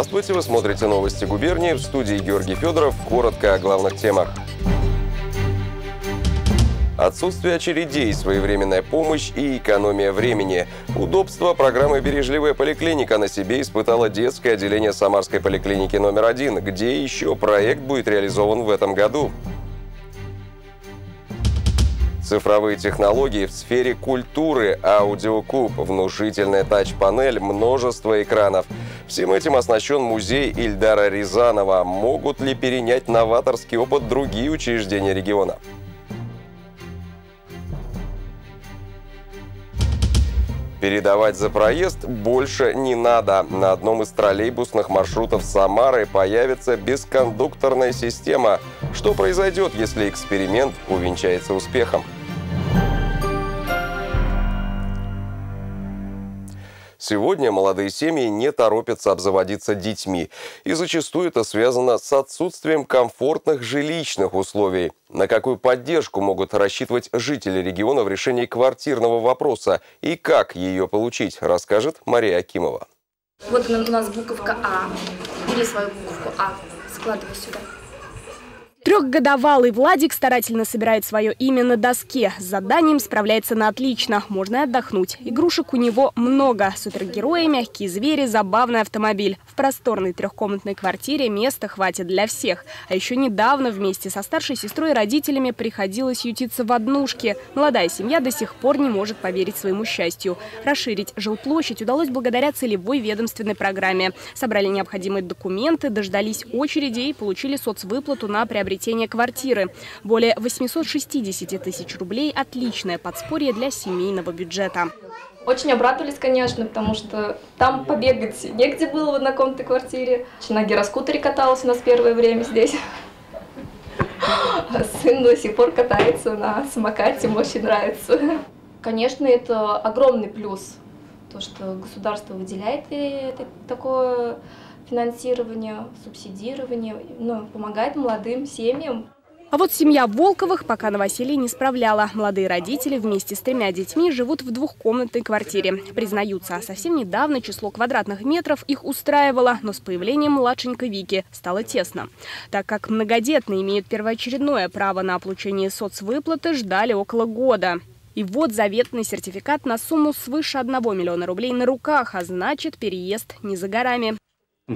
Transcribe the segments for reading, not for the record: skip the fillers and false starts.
Здравствуйте, вы смотрите новости губернии. В студии Георгий Федоров. Коротко о главных темах. Отсутствие очередей, своевременная помощь и экономия времени. Удобство программы «Бережливая поликлиника» на себе испытало детское отделение Самарской поликлиники №1, где еще проект будет реализован в этом году. Цифровые технологии в сфере культуры, аудиокуб, внушительная тач-панель, множество экранов. Всем этим оснащен музей Ильдара Рязанова. Могут ли перенять новаторский опыт другие учреждения региона? Передавать за проезд больше не надо. На одном из троллейбусных маршрутов Самары появится бескондукторная система. Что произойдет, если эксперимент увенчается успехом? Сегодня молодые семьи не торопятся обзаводиться детьми. И зачастую это связано с отсутствием комфортных жилищных условий. На какую поддержку могут рассчитывать жители региона в решении квартирного вопроса и как ее получить, расскажет Мария Акимова. Вот у нас буковка А. Бери свою буковку А, складывай сюда. Трехгодовалый Владик старательно собирает свое имя на доске. С заданием справляется на отлично. Можно и отдохнуть. Игрушек у него много. Супергерои, мягкие звери, забавный автомобиль. В просторной трехкомнатной квартире места хватит для всех. А еще недавно вместе со старшей сестрой и родителями приходилось ютиться в однушке. Молодая семья до сих пор не может поверить своему счастью. Расширить жилплощадь удалось благодаря целевой ведомственной программе. Собрали необходимые документы, дождались очереди и получили соцвыплату на приобретение квартиры. Более 860 тысяч рублей – отличное подспорье для семейного бюджета. Очень обрадовались, конечно, потому что там побегать негде было в однокомнатной квартире. На гироскутере каталась у нас первое время здесь. Сын до сих пор катается на самокате, ему очень нравится. Конечно, это огромный плюс, то, что государство выделяет такое финансирование, субсидирование, помогает молодым семьям. А вот семья Волковых пока новоселье не справляла. Молодые родители вместе с 3 детьми живут в двухкомнатной квартире. Признаются, совсем недавно число квадратных метров их устраивало, но с появлением младшенькой Вики стало тесно. Так как многодетные имеют первоочередное право на получение соцвыплаты, ждали около года. И вот заветный сертификат на сумму свыше 1 миллиона рублей на руках, а значит, переезд не за горами.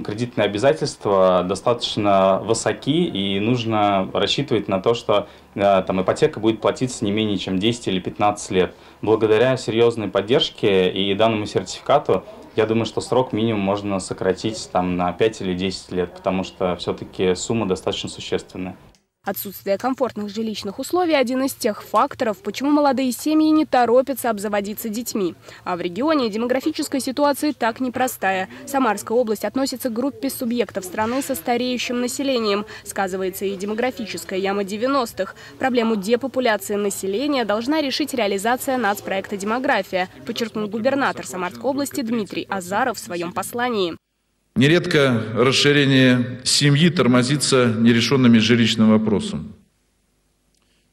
Кредитные обязательства достаточно высоки, и нужно рассчитывать на то, что ипотека будет платиться не менее чем 10 или 15 лет. Благодаря серьезной поддержке и данному сертификату, я думаю, что срок минимум можно сократить на 5 или 10 лет, потому что все-таки сумма достаточно существенная. Отсутствие комфортных жилищных условий – один из тех факторов, почему молодые семьи не торопятся обзаводиться детьми. А в регионе демографическая ситуация так непростая. Самарская область относится к группе субъектов страны со стареющим населением. Сказывается и демографическая яма 90-х. Проблему депопуляции населения должна решить реализация нацпроекта «Демография», подчеркнул губернатор Самарской области Дмитрий Азаров в своем послании. Нередко расширение семьи тормозится нерешенными жилищным вопросом.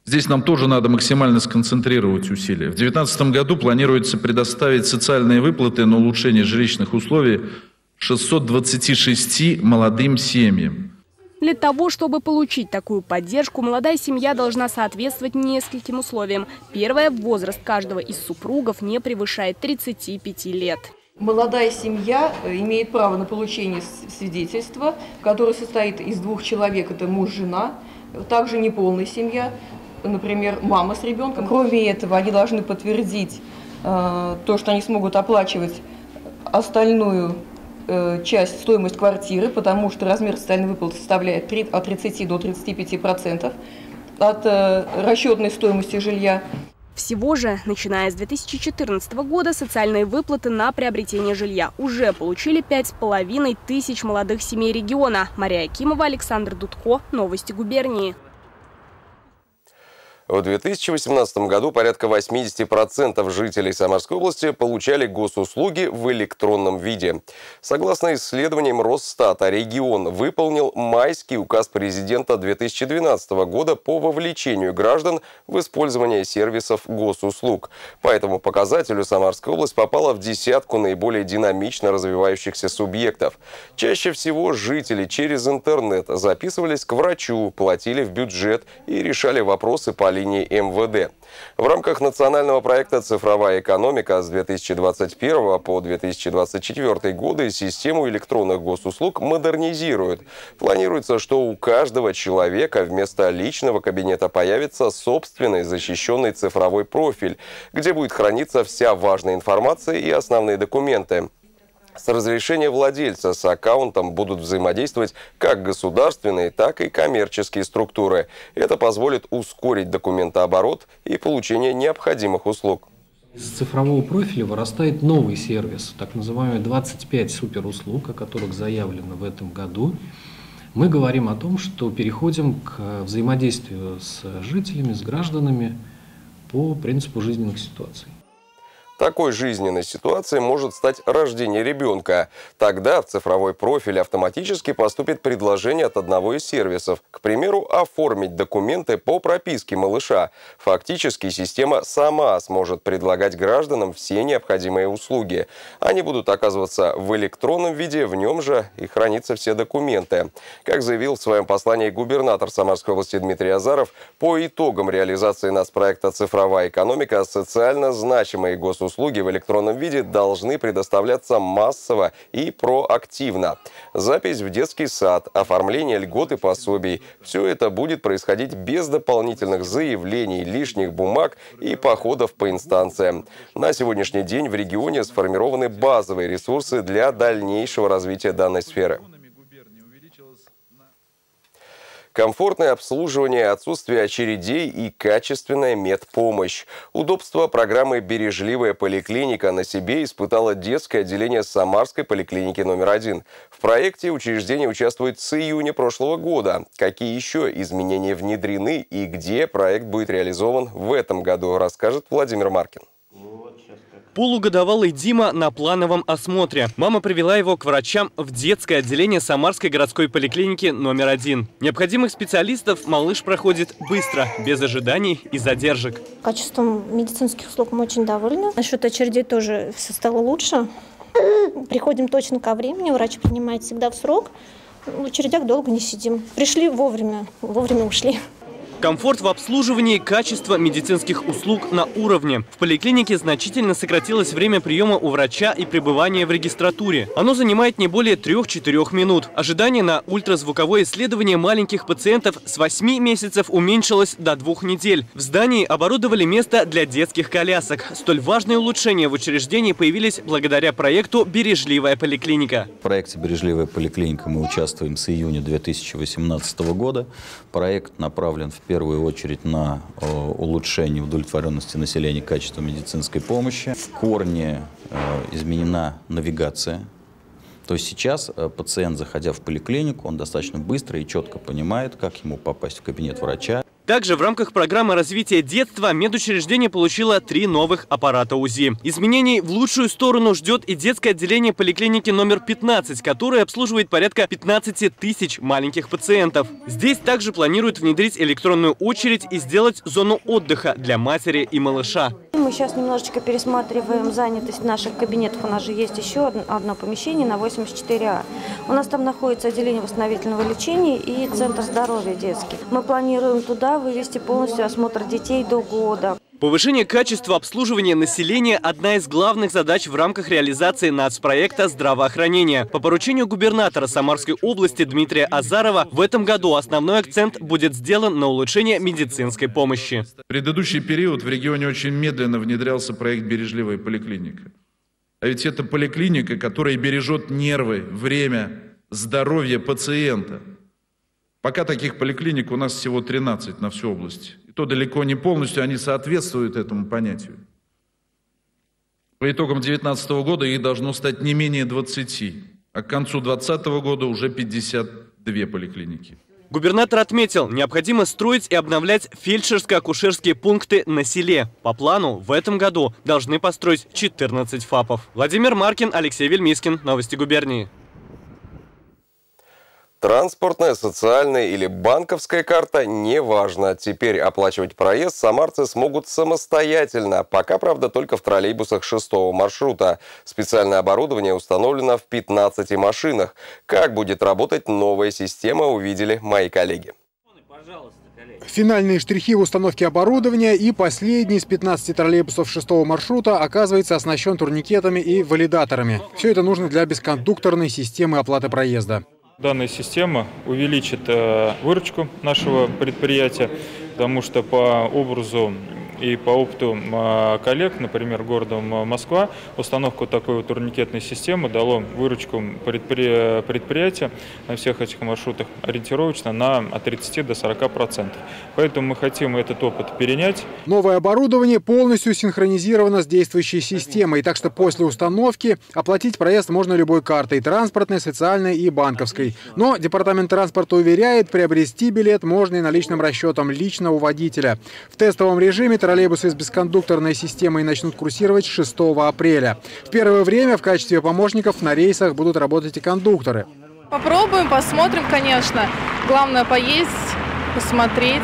Здесь нам тоже надо максимально сконцентрировать усилия. В 2019 году планируется предоставить социальные выплаты на улучшение жилищных условий 626 молодым семьям. Для того, чтобы получить такую поддержку, молодая семья должна соответствовать нескольким условиям. Первое – возраст каждого из супругов не превышает 35 лет. Молодая семья имеет право на получение свидетельства, которое состоит из 2 человек, это муж, жена, также неполная семья, например, мама с ребенком. Кроме этого, они должны подтвердить то, что они смогут оплачивать остальную часть, стоимость квартиры, потому что размер социальной выплаты составляет от 30 до 35% от расчетной стоимости жилья. Всего же, начиная с 2014 года, социальные выплаты на приобретение жилья уже получили 5,5 тысяч молодых семей региона. Мария Акимова, Александр Дудко. Новости губернии. В 2018 году порядка 80% жителей Самарской области получали госуслуги в электронном виде. Согласно исследованиям Росстата, регион выполнил майский указ президента 2012 года по вовлечению граждан в использование сервисов госуслуг. По этому показателю Самарская область попала в десятку наиболее динамично развивающихся субъектов. Чаще всего жители через интернет записывались к врачу, платили в бюджет и решали вопросы по линии МВД. В рамках национального проекта «Цифровая экономика» с 2021 по 2024 годы систему электронных госуслуг модернизируют. Планируется, что у каждого человека вместо личного кабинета появится собственный защищенный цифровой профиль, где будет храниться вся важная информация и основные документы. С разрешения владельца с аккаунтом будут взаимодействовать как государственные, так и коммерческие структуры. Это позволит ускорить документооборот и получение необходимых услуг. Из цифрового профиля вырастает новый сервис, так называемые 25 суперуслуг, о которых заявлено в этом году. Мы говорим о том, что переходим к взаимодействию с жителями, с гражданами по принципу жизненных ситуаций. Такой жизненной ситуацией может стать рождение ребенка. Тогда в цифровой профиль автоматически поступит предложение от одного из сервисов. К примеру, оформить документы по прописке малыша. Фактически система сама сможет предлагать гражданам все необходимые услуги. Они будут оказываться в электронном виде, в нем же и хранятся все документы. Как заявил в своем послании губернатор Самарской области Дмитрий Азаров, по итогам реализации нацпроекта «Цифровая экономика» социально значимые госуслуги в электронном виде должны предоставляться массово и проактивно. Запись в детский сад, оформление льгот и пособий – все это будет происходить без дополнительных заявлений, лишних бумаг и походов по инстанциям. На сегодняшний день в регионе сформированы базовые ресурсы для дальнейшего развития данной сферы. Комфортное обслуживание, отсутствие очередей и качественная медпомощь. Удобство программы «Бережливая поликлиника» на себе испытало детское отделение Самарской поликлиники №1. В проекте учреждение участвует с июня прошлого года. Какие еще изменения внедрены и где проект будет реализован в этом году, расскажет Владимир Маркин. Полугодовалый Дима на плановом осмотре. Мама привела его к врачам в детское отделение Самарской городской поликлиники №1. Необходимых специалистов малыш проходит быстро, без ожиданий и задержек. Качеством медицинских услуг мы очень довольны. Насчет очередей тоже все стало лучше. Приходим точно ко времени, врач принимает всегда в срок. В очередях долго не сидим. Пришли вовремя, вовремя ушли. Комфорт в обслуживании, качество медицинских услуг на уровне. В поликлинике значительно сократилось время приема у врача и пребывания в регистратуре. Оно занимает не более 3-4 минут. Ожидание на ультразвуковое исследование маленьких пациентов с 8 месяцев уменьшилось до 2 недель. В здании оборудовали место для детских колясок. Столь важные улучшения в учреждении появились благодаря проекту «Бережливая поликлиника». В проекте «Бережливая поликлиника» мы участвуем с июня 2018 года. Проект направлен в первую очередь на улучшение удовлетворенности населения качеством медицинской помощи. В корне изменена навигация. То есть сейчас пациент, заходя в поликлинику, он достаточно быстро и четко понимает, как ему попасть в кабинет врача. Также в рамках программы развития детства медучреждение получило 3 новых аппарата УЗИ. Изменений в лучшую сторону ждет и детское отделение поликлиники №15, которое обслуживает порядка 15 тысяч маленьких пациентов. Здесь также планируют внедрить электронную очередь и сделать зону отдыха для матери и малыша. Мы сейчас немножечко пересматриваем занятость наших кабинетов. У нас же есть еще одно помещение на 84А. У нас там находится отделение восстановительного лечения и центр здоровья детский. Мы планируем туда вывести полностью осмотр детей до года. Повышение качества обслуживания населения – одна из главных задач в рамках реализации нацпроекта здравоохранения. По поручению губернатора Самарской области Дмитрия Азарова в этом году основной акцент будет сделан на улучшение медицинской помощи. В предыдущий период в регионе очень медленно внедрялся проект «Бережливая поликлиника». А ведь это поликлиника, которая бережет нервы, время, здоровье пациента. Пока таких поликлиник у нас всего 13 на всю область. И то далеко не полностью они соответствуют этому понятию. По итогам 2019 года их должно стать не менее 20, а к концу 2020 года уже 52 поликлиники. Губернатор отметил, необходимо строить и обновлять фельдшерско-акушерские пункты на селе. По плану в этом году должны построить 14 ФАПов. Владимир Маркин, Алексей Вельмискин. Новости губернии. Транспортная, социальная или банковская карта – неважно. Теперь оплачивать проезд самарцы смогут самостоятельно. Пока, правда, только в троллейбусах 6-го маршрута. Специальное оборудование установлено в 15 машинах. Как будет работать новая система, увидели мои коллеги. Финальные штрихи в установке оборудования, и последний из 15 троллейбусов 6-го маршрута оказывается оснащен турникетами и валидаторами. Все это нужно для бескондукторной системы оплаты проезда. Данная система увеличит выручку нашего предприятия, потому что по образу и по опыту коллег, например, города Москва, установку такой вот турникетной системы дало выручку предприятия на всех этих маршрутах ориентировочно на от 30 до 40%. Поэтому мы хотим этот опыт перенять. Новое оборудование полностью синхронизировано с действующей системой, так что после установки оплатить проезд можно любой картой – транспортной, социальной и банковской. Но Департамент транспорта уверяет, приобрести билет можно и наличным расчетом лично у водителя. В тестовом режиме троллейбусы с бескондукторной системой начнут курсировать 6 апреля. В первое время в качестве помощников на рейсах будут работать и кондукторы. Попробуем, посмотрим, конечно. Главное поесть, посмотреть,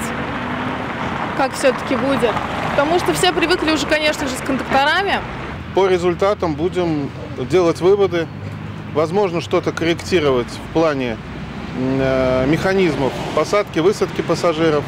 как все-таки будет. Потому что все привыкли уже, конечно же, с кондукторами. По результатам будем делать выводы. Возможно, что-то корректировать в плане механизмов посадки, высадки пассажиров.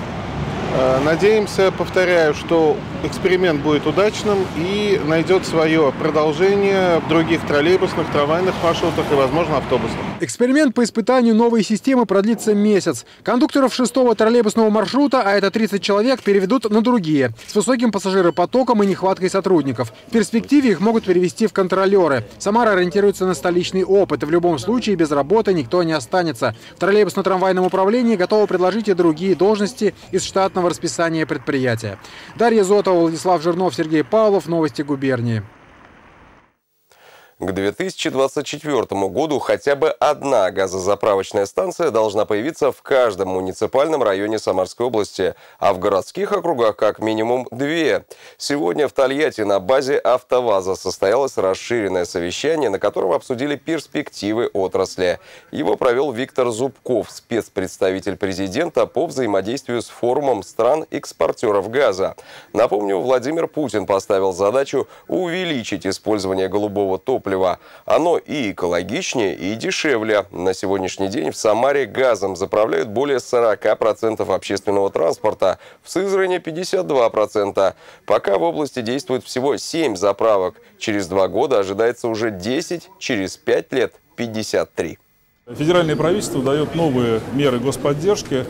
Надеемся, повторяю, что эксперимент будет удачным и найдет свое продолжение в других троллейбусных, трамвайных маршрутах и, возможно, автобусных. Эксперимент по испытанию новой системы продлится месяц. Кондукторов 6-го троллейбусного маршрута, а это 30 человек, переведут на другие, с высоким пассажиропотоком и нехваткой сотрудников. В перспективе их могут перевести в контролеры. Самара ориентируется на столичный опыт. В любом случае без работы никто не останется. В троллейбусно-трамвайном управлении готовы предложить и другие должности из штатного расписания предприятия. Дарья Зотова, Владислав Жирнов, Сергей Павлов. Новости губернии. К 2024 году хотя бы одна газозаправочная станция должна появиться в каждом муниципальном районе Самарской области, а в городских округах как минимум 2. Сегодня в Тольятти на базе «АвтоВАЗа» состоялось расширенное совещание, на котором обсудили перспективы отрасли. Его провел Виктор Зубков, спецпредставитель президента по взаимодействию с форумом стран-экспортеров газа. Напомню, Владимир Путин поставил задачу увеличить использование голубого топлива. Оно и экологичнее, и дешевле. На сегодняшний день в Самаре газом заправляют более 40% общественного транспорта, в Сызрани – 52%. Пока в области действует всего 7 заправок. Через 2 года ожидается уже 10, через 5 лет – 53. Федеральное правительство дает новые меры господдержки.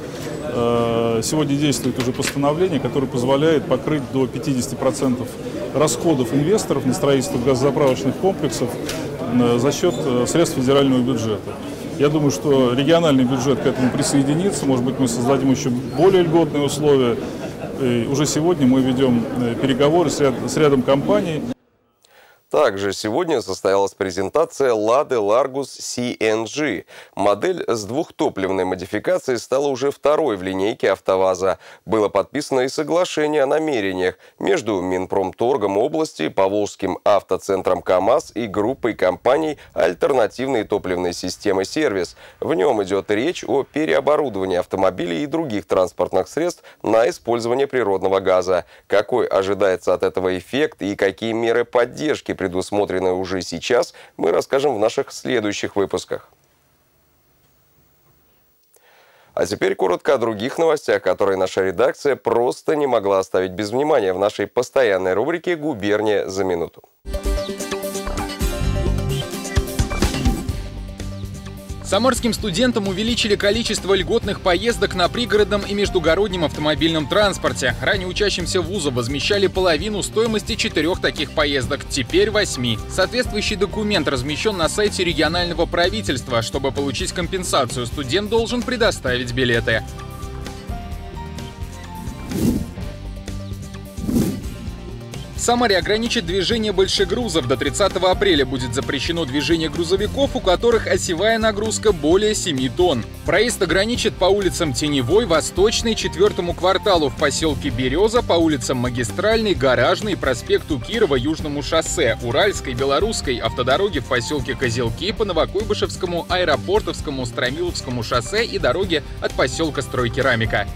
Сегодня действует уже постановление, которое позволяет покрыть до 50% расходов инвесторов на строительство газозаправочных комплексов за счет средств федерального бюджета. Я думаю, что региональный бюджет к этому присоединится. Может быть, мы создадим еще более льготные условия. И уже сегодня мы ведем переговоры с рядом компаний. Также сегодня состоялась презентация «Лады Largus CNG». Модель с двухтопливной модификацией стала уже второй в линейке «АвтоВАЗа». Было подписано и соглашение о намерениях между Минпромторгом области, Поволжским автоцентром «КамАЗ» и группой компаний «Альтернативные топливные системы Сервис». В нем идет речь о переоборудовании автомобилей и других транспортных средств на использование природного газа. Какой ожидается от этого эффект и какие меры поддержки предусмотрены уже сейчас, мы расскажем в наших следующих выпусках. А теперь коротко о других новостях, которые наша редакция просто не могла оставить без внимания в нашей постоянной рубрике «Губерния за минуту». Самарским студентам увеличили количество льготных поездок на пригородном и междугороднем автомобильном транспорте. Ранее учащимся вуза возмещали половину стоимости 4 таких поездок, теперь 8. Соответствующий документ размещен на сайте регионального правительства. Чтобы получить компенсацию, студент должен предоставить билеты. В Самаре ограничат движение большегрузов. До 30 апреля будет запрещено движение грузовиков, у которых осевая нагрузка более 7 тонн. Проезд ограничат по улицам Теневой, Восточной, 4-му кварталу в поселке Береза, по улицам Магистральной, Гаражной, проспекту Кирова, Южному шоссе, Уральской, Белорусской, автодороге в поселке Козелки, по Новокуйбышевскому, Аэропортовскому, Стромиловскому шоссе и дороге от поселка Стройкерамика.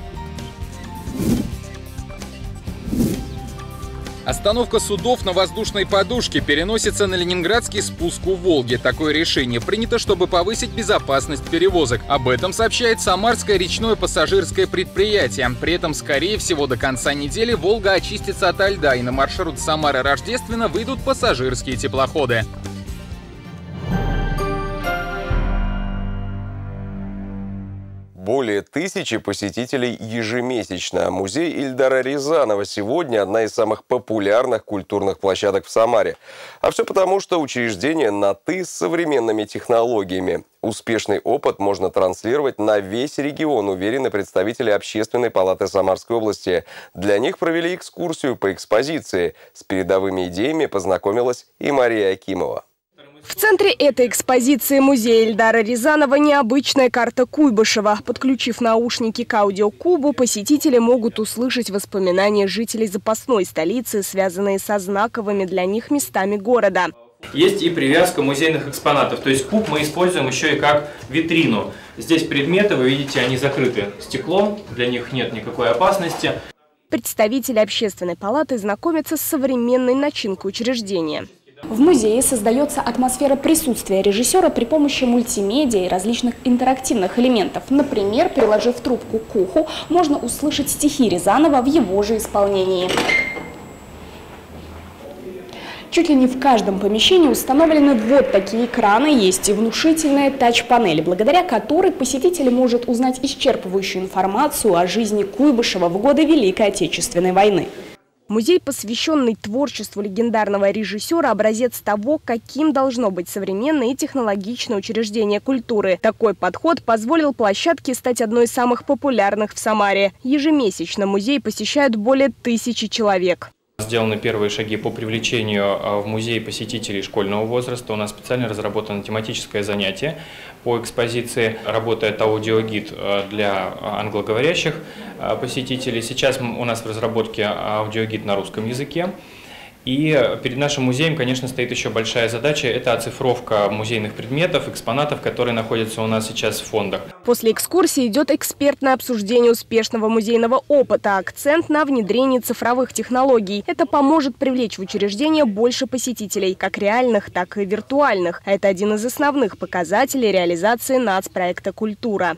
Остановка судов на воздушной подушке переносится на ленинградский спуск у Волги. Такое решение принято, чтобы повысить безопасность перевозок. Об этом сообщает Самарское речное пассажирское предприятие. При этом, скорее всего, до конца недели Волга очистится ото льда, и на маршрут Самара-Рождествено выйдут пассажирские теплоходы. Более 1000 посетителей ежемесячно. Музей Ильдара Рязанова сегодня одна из самых популярных культурных площадок в Самаре. А все потому, что учреждение на «ты» с современными технологиями. Успешный опыт можно транслировать на весь регион, уверены представители Общественной палаты Самарской области. Для них провели экскурсию по экспозиции. С передовыми идеями познакомилась и Мария Акимова. В центре этой экспозиции музея Ильдара Рязанова необычная карта Куйбышева. Подключив наушники к аудиокубу, посетители могут услышать воспоминания жителей запасной столицы, связанные со знаковыми для них местами города. Есть и привязка музейных экспонатов. То есть куб мы используем еще и как витрину. Здесь предметы, вы видите, они закрыты стеклом, для них нет никакой опасности. Представители Общественной палаты знакомятся с современной начинкой учреждения. В музее создается атмосфера присутствия режиссера при помощи мультимедиа и различных интерактивных элементов. Например, приложив трубку к уху, можно услышать стихи Рязанова в его же исполнении. Чуть ли не в каждом помещении установлены вот такие экраны, есть и внушительная тач-панель, благодаря которой посетитель может узнать исчерпывающую информацию о жизни Куйбышева в годы Великой Отечественной войны. Музей, посвященный творчеству легендарного режиссера, образец того, каким должно быть современное и технологичное учреждение культуры. Такой подход позволил площадке стать одной из самых популярных в Самаре. Ежемесячно музей посещают более 1000 человек. Сделаны первые шаги по привлечению в музей посетителей школьного возраста. У нас специально разработано тематическое занятие по экспозиции. Работает аудиогид для англоговорящих посетителей. Сейчас у нас в разработке аудиогид на русском языке. И перед нашим музеем, конечно, стоит еще большая задача – это оцифровка музейных предметов, экспонатов, которые находятся у нас сейчас в фондах. После экскурсии идет экспертное обсуждение успешного музейного опыта, акцент на внедрении цифровых технологий. Это поможет привлечь в учреждение больше посетителей, как реальных, так и виртуальных. Это один из основных показателей реализации нацпроекта «Культура».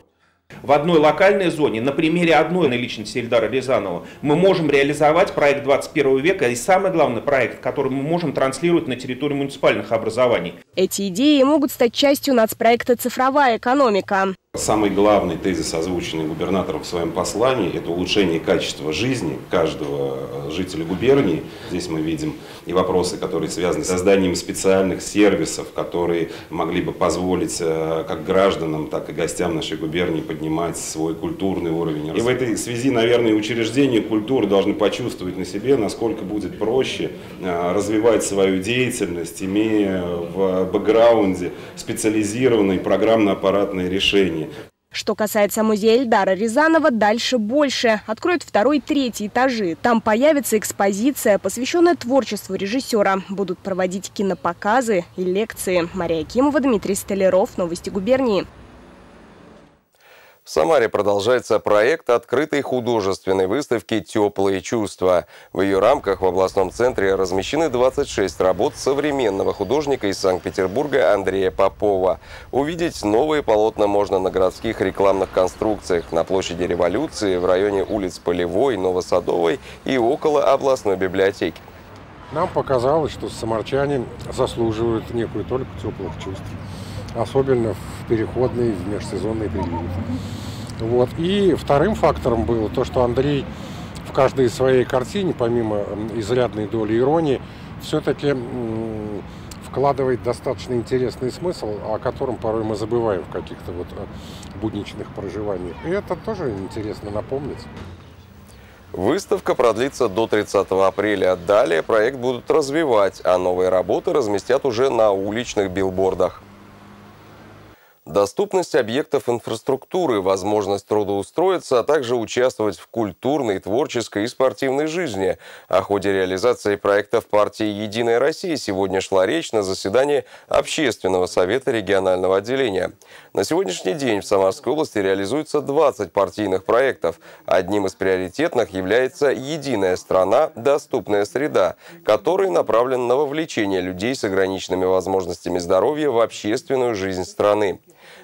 В одной локальной зоне, на примере одной личности Ильдара Рязанова, мы можем реализовать проект 21 века и, самое главное, проект, который мы можем транслировать на территории муниципальных образований. Эти идеи могут стать частью нацпроекта «Цифровая экономика». Самый главный тезис, озвученный губернатором в своем послании, это улучшение качества жизни каждого жителя губернии. Здесь мы видим и вопросы, которые связаны с созданием специальных сервисов, которые могли бы позволить как гражданам, так и гостям нашей губернии поднимать свой культурный уровень. И в этой связи, наверное, учреждения культуры должны почувствовать на себе, насколько будет проще развивать свою деятельность, имея в бэкграунде специализированные программно-аппаратные решения. Что касается музея Ильдара Рязанова, дальше больше. Откроют 2-й и 3-й этажи. Там появится экспозиция, посвященная творчеству режиссера. Будут проводить кинопоказы и лекции. Мария Акимова, Дмитрий Столяров. Новости губернии. В Самаре продолжается проект открытой художественной выставки «Теплые чувства». В ее рамках в областном центре размещены 26 работ современного художника из Санкт-Петербурга Андрея Попова. Увидеть новые полотна можно на городских рекламных конструкциях, на площади Революции, в районе улиц Полевой, Новосадовой и около областной библиотеки. Нам показалось, что самарчане заслуживают некую только теплых чувств. Особенно в переходный, в межсезонный период. Вот. И вторым фактором было то, что Андрей в каждой своей картине, помимо изрядной доли иронии, все-таки вкладывает достаточно интересный смысл, о котором порой мы забываем в каких-то вот будничных проживаниях. И это тоже интересно напомнить. Выставка продлится до 30 апреля. Далее проект будут развивать, а новые работы разместят уже на уличных билбордах. Доступность объектов инфраструктуры, возможность трудоустроиться, а также участвовать в культурной, творческой и спортивной жизни. О ходе реализации проектов партии «Единая Россия» сегодня шла речь на заседании Общественного совета регионального отделения. На сегодняшний день в Самарской области реализуется 20 партийных проектов. Одним из приоритетных является «Единая страна. Доступная среда», который направлен на вовлечение людей с ограниченными возможностями здоровья в общественную жизнь страны.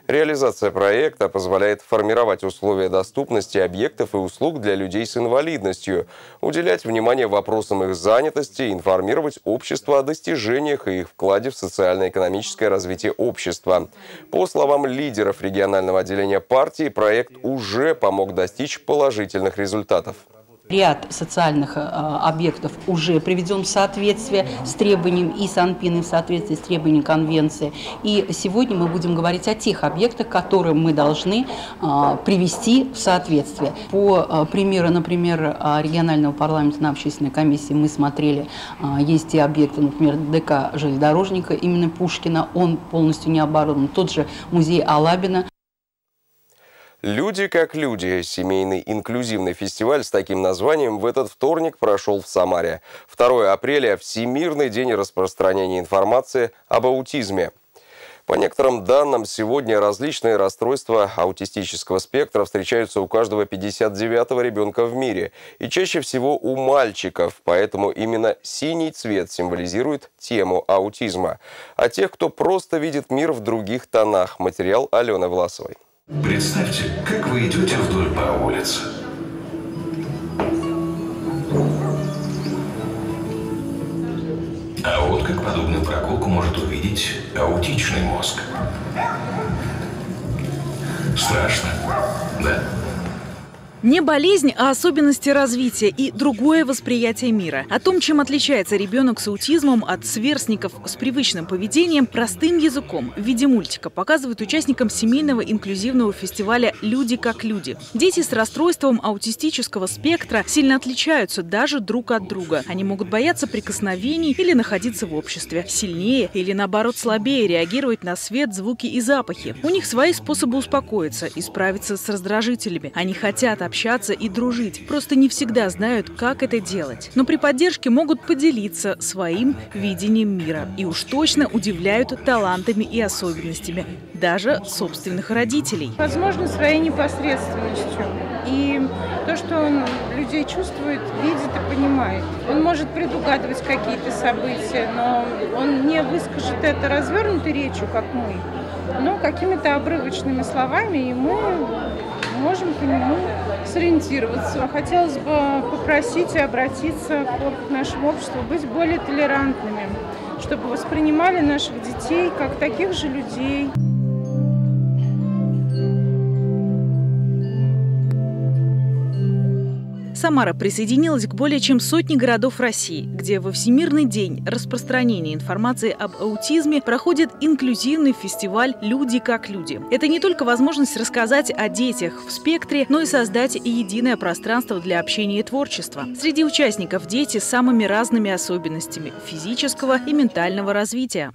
Реализация проекта позволяет формировать условия доступности объектов и услуг для людей с инвалидностью, уделять внимание вопросам их занятости, информировать общество о достижениях и их вкладе в социально-экономическое развитие общества. По словам лидеров регионального отделения партии, проект уже помог достичь положительных результатов. Ряд социальных объектов уже приведен в соответствие с требованием и СанПина, в соответствии с требованием конвенции. И сегодня мы будем говорить о тех объектах, которые мы должны привести в соответствие. По примеру, например, регионального парламента на общественной комиссии мы смотрели, есть те объекты, например, ДК железнодорожника имени Пушкина, он полностью не оборудован, тот же музей Алабина. «Люди как люди» – семейный инклюзивный фестиваль с таким названием в этот вторник прошел в Самаре. 2 апреля – Всемирный день распространения информации об аутизме. По некоторым данным, сегодня различные расстройства аутистического спектра встречаются у каждого 59-го ребенка в мире. И чаще всего у мальчиков, поэтому именно синий цвет символизирует тему аутизма. А тех, кто просто видит мир в других тонах. Материал Алены Власовой. Представьте, как вы идете вдоль по улице. А вот как подобную прогулку может увидеть аутичный мозг. Страшно, да? Не болезнь, а особенности развития и другое восприятие мира. О том, чем отличается ребенок с аутизмом от сверстников с привычным поведением, простым языком в виде мультика показывают участникам семейного инклюзивного фестиваля «Люди как люди». Дети с расстройством аутистического спектра сильно отличаются даже друг от друга. Они могут бояться прикосновений или находиться в обществе. Сильнее или, наоборот, слабее реагировать на свет, звуки и запахи. У них свои способы успокоиться и справиться с раздражителями. Они хотят общаться и дружить, просто не всегда знают, как это делать. Но при поддержке могут поделиться своим видением мира. И уж точно удивляют талантами и особенностями даже собственных родителей. Возможно, своей непосредственностью. И то, что он людей чувствует, видит и понимает. Он может предугадывать какие-то события, но он не выскажет это развернутой речью, как мы, но какими-то обрывочными словами, и мы можем по нему сориентироваться. Хотелось бы попросить и обратиться к нашему обществу, быть более толерантными, чтобы воспринимали наших детей как таких же людей. Самара присоединилась к более чем сотне городов России, где во Всемирный день распространения информации об аутизме проходит инклюзивный фестиваль «Люди как люди». Это не только возможность рассказать о детях в спектре, но и создать единое пространство для общения и творчества. Среди участников дети с самыми разными особенностями физического и ментального развития.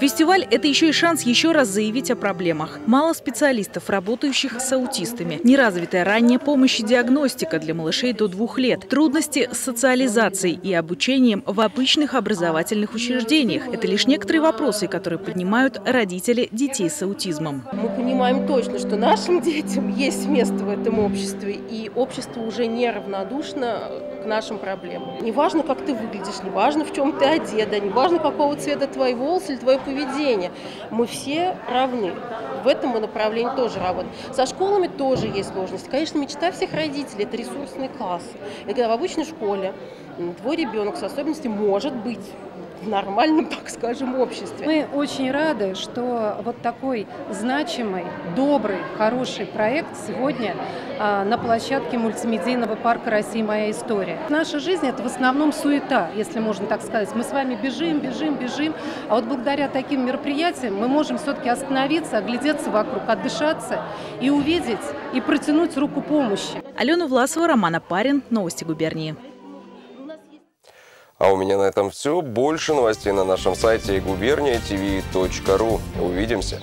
Фестиваль – это еще и шанс еще раз заявить о проблемах. Мало специалистов, работающих с аутистами. Неразвитая ранняя помощь и диагностика для малышей до 2 лет. Трудности с социализацией и обучением в обычных образовательных учреждениях. Это лишь некоторые вопросы, которые поднимают родители детей с аутизмом. Мы понимаем точно, что нашим детям есть место в этом обществе, и общество уже неравнодушно к нашим проблемам. Не важно, как ты выглядишь, не важно, в чем ты одета, не важно, какого цвета твои волосы или твое поведение. Мы все равны. В этом мы направлении тоже работаем. Со школами тоже есть сложности. Конечно, мечта всех родителей – это ресурсные классы. И когда в обычной школе твой ребенок с особенностями может быть в нормальном, так скажем, обществе. Мы очень рады, что вот такой значимый, добрый, хороший проект сегодня на площадке мультимедийного парка «Россия. Моя история». Наша жизнь – это в основном суета, если можно так сказать. Мы с вами бежим. А вот благодаря таким мероприятиям мы можем все-таки остановиться, оглядеться вокруг, отдышаться и увидеть, и протянуть руку помощи. Алена Власова, Роман Апарин. Новости губернии. А у меня на этом все. Больше новостей на нашем сайте gubernia.tv.ru. Увидимся.